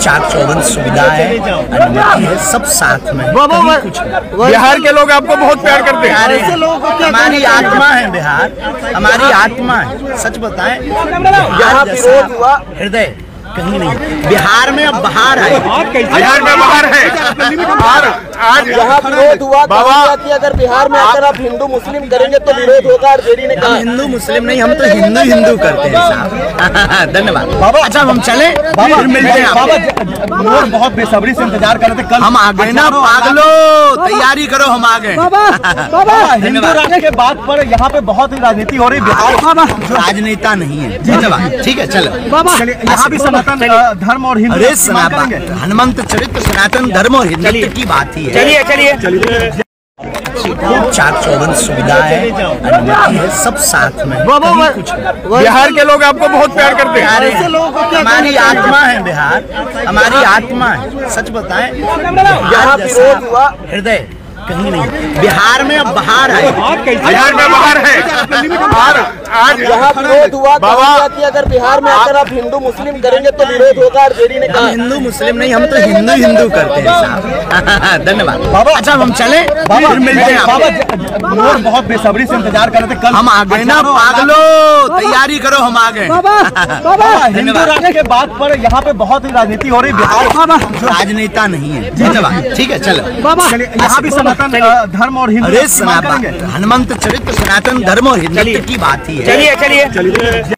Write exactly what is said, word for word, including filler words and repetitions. चार चौबंद सुविधा है, अनुमति है, सब साथ में। बिहार के लोग आपको बहुत प्यार करते हैं। हमारी आत्मा है बिहार, हमारी आत्मा है। सच बताएं यहाँ हृदय कहीं नहीं। बिहार में अब बाहर है, बिहार में बाहर है। आज यहाँ विरोध हुआ कि अगर बिहार में अगर आप हिंदू मुस्लिम करेंगे तो विरोध होगा। ने कहा हिंदू मुस्लिम नहीं, हम तो हिंदू हिंदू करते हैं साहब। धन्यवाद बाबा। अच्छा हम चले बाबा, मिलते हैं बाबा। लोग बहुत बेसब्री से इंतजार कर रहे थे। कल हम आ गए ना पागलो, तैयारी करो, हम आ गए बाबा। हिंदू राज के बाद पर यहाँ पे बहुत ही राजनीति हो रही। बिहार राजनेता नहीं है। धन्यवाद, ठीक है चलो बाबा। यहाँ भी धर्म और हिंदू, हनुमंत चरित्र सनातन धर्म और हिंदू की बात ही है। चलिए चलिए चार चौबंद सुविधा है, अनुमति है, सब साथ में। बिहार के लोग आपको बहुत प्यार करते हैं। हमारी आत्मा है बिहार, हमारी आत्मा है। सच बताएं यहाँ विरोध हुआ हृदय कहीं नहीं। बिहार में अब बाहर है, बिहार में बाहर है। आज यहाँ विरोध हुआ कि अगर बिहार में अगर आप हिंदू मुस्लिम करेंगे तो विरोध होगा। ने कहा हिंदू मुस्लिम नहीं, हम तो हिंदू हिंदू करते हैं साहब। धन्यवाद बाबा। अच्छा हम चले बाबा, मिलते हैं बाबा। लोग बहुत बेसब्री से इंतजार कर रहे थे। कल हम आ गए ना पागलो, तैयारी करो, हम आ गए बाबा। हिंदू राज के बाद पर यहाँ पे बहुत ही राजनीति हो रही। बिहार राजनेता नहीं है। धन्यवाद, ठीक है चलो बाबा। यहाँ भी धर्म और हिंदू, हनुमंत चरित्र सनातन धर्म और हिंदू की बात ही है। चलिए चलिए।